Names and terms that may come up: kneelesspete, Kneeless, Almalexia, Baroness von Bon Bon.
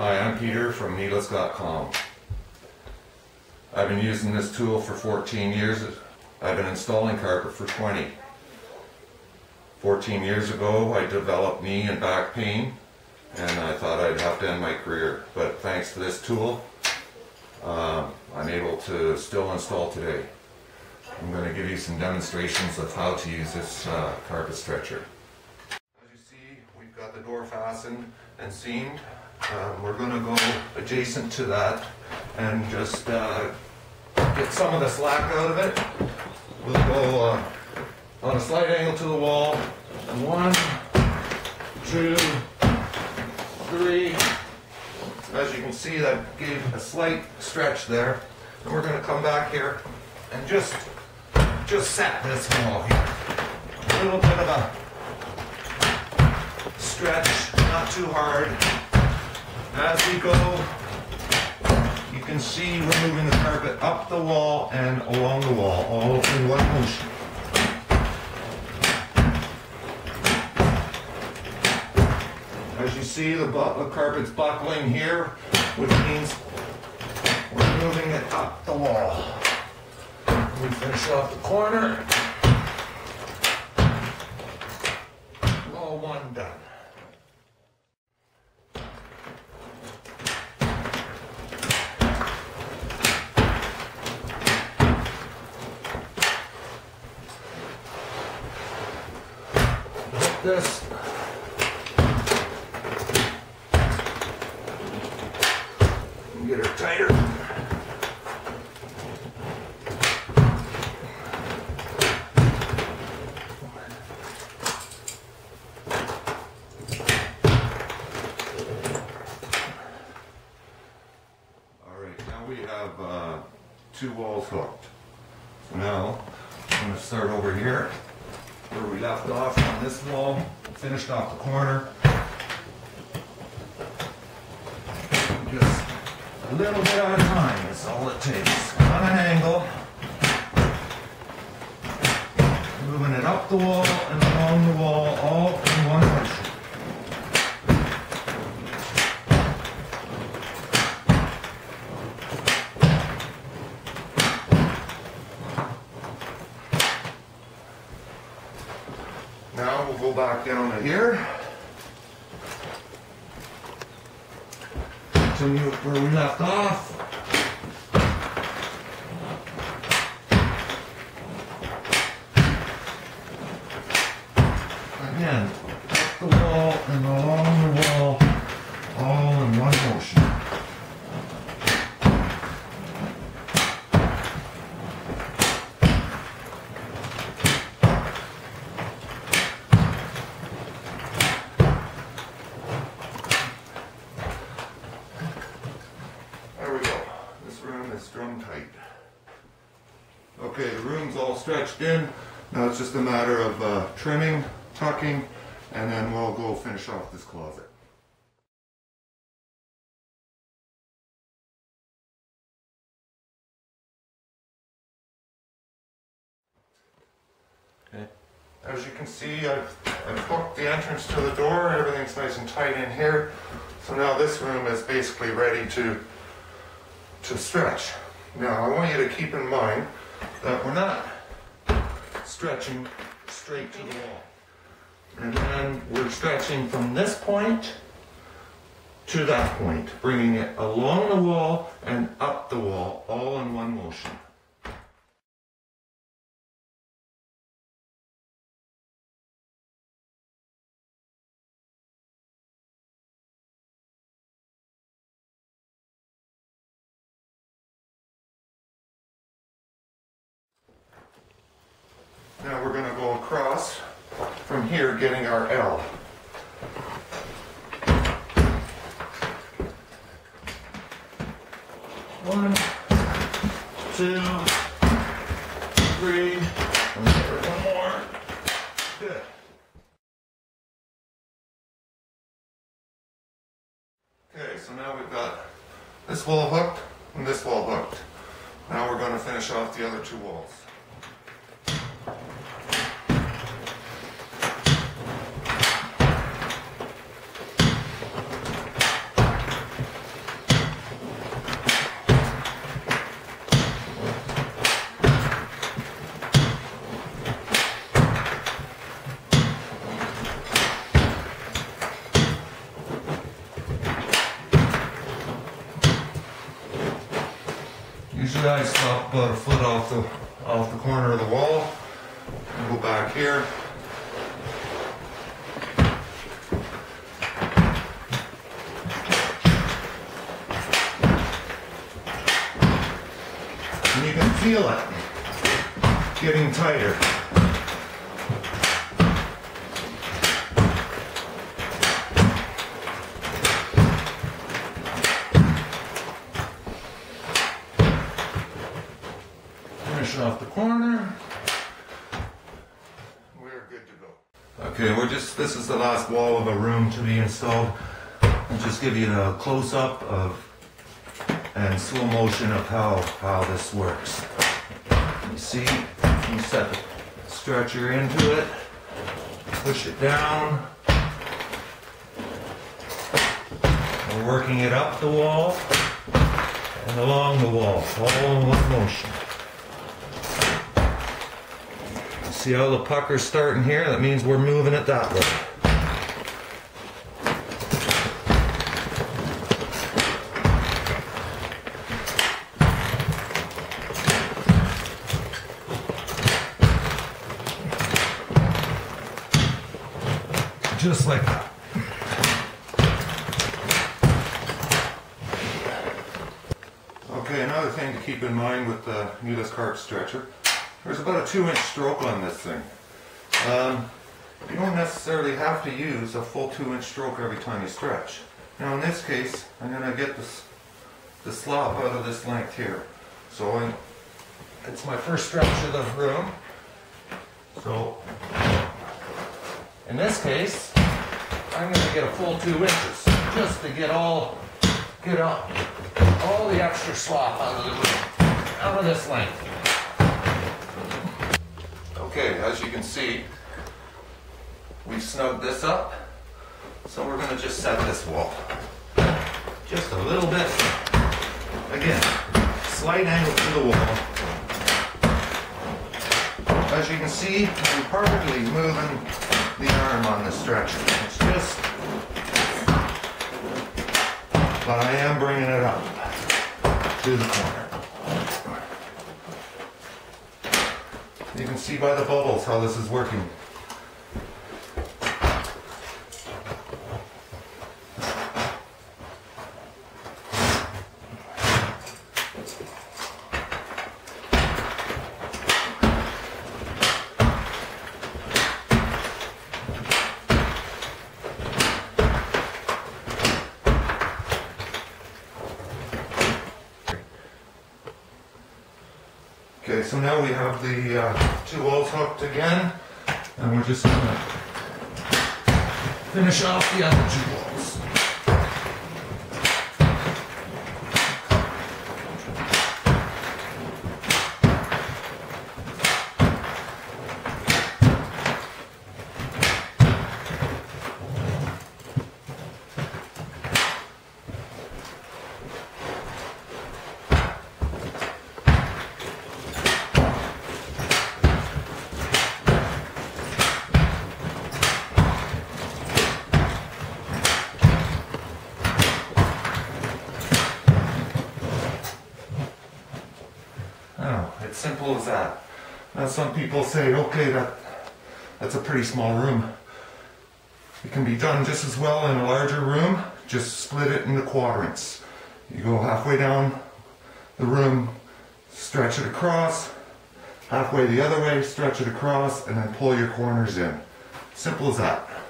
Hi, I'm Peter from kneeless.com. I've been using this tool for 14 years. I've been installing carpet for 20. 14 years ago, I developed knee and back pain, and I thought I'd have to end my career. But thanks to this tool, I'm able to still install today. I'm going to give you some demonstrations of how to use this carpet stretcher. As you see, we've got the door fastened and seamed. We're going to go adjacent to that and just get some of the slack out of it. We'll go on a slight angle to the wall. 1, 2, 3. As you can see, that gave a slight stretch there. And we're going to come back here and just set this wall here. A little bit of a stretch, not too hard. As we go, you can see we're moving the carpet up the wall and along the wall, all in one motion. As you see, the carpet's buckling here, which means we're moving it up the wall. We finish off the corner. Row 1 done. This. Get her tighter. Alright, now we have 2 walls hooked. So now I'm going to start over here, where we left off on this wall, finished off the corner. Just a little bit at a time is all it takes. On an angle, moving it up the wall and along the wall, all in one motion. Now we'll go back down to here, continue where we left off. Again, up the wall and along the wall, all in one motion. Drum tight. Okay, the room's all stretched in. Now it's just a matter of trimming, tucking, and then we'll go finish off this closet. Okay. As you can see, I've hooked the entrance to the door. Everything's nice and tight in here. So now this room is basically ready to stretch. Now I want you to keep in mind that we're not stretching straight to the wall. And then we're stretching from this point to that point, bringing it along the wall and up the wall, all in one motion. Now we're going to go across from here, getting our L. One, 2, 3, and one more. Good. Okay, so now we've got this wall hooked and this wall hooked. Now we're going to finish off the other 2 walls. good eye stop about a foot off the corner of the wall. Go back here. And you can feel it getting tighter. Finish off the corner. We're good to go. Okay, this is the last wall of a room to be installed. I'll just give you a close-up of and slow motion of how this works. You see, you set the stretcher into it, push it down. We're working it up the wall and along the wall, all in one motion. You see how the pucker's starting here? That means we're moving it that way. Just like that. Okay, another thing to keep in mind with the kneeless carp stretcher, there's about a 2-inch stroke on this thing. You don't necessarily have to use a full 2-inch stroke every time you stretch. Now in this case, I'm going to get the slop out of this length here. So it's my first stretch of the room. So in this case, I'm going to get a full 2 inches just to get all the extra slop out of the room, out of this length. Okay, as you can see, we've snugged this up, so we're going to just set this wall just a little bit. Again, slight angle to the wall. As you can see, I'm perfectly moving the arm on the stretcher. It's just, but I am bringing it up to the corner. You can see by the bubbles how this is working. Okay, so now we have the two walls hooked again, and we're just going to finish off the other two walls. It's simple as that. Now some people say, okay, that's a pretty small room. It can be done just as well in a larger room. Just split it into quadrants. You go halfway down the room, stretch it across, halfway the other way, stretch it across, and then pull your corners in. Simple as that.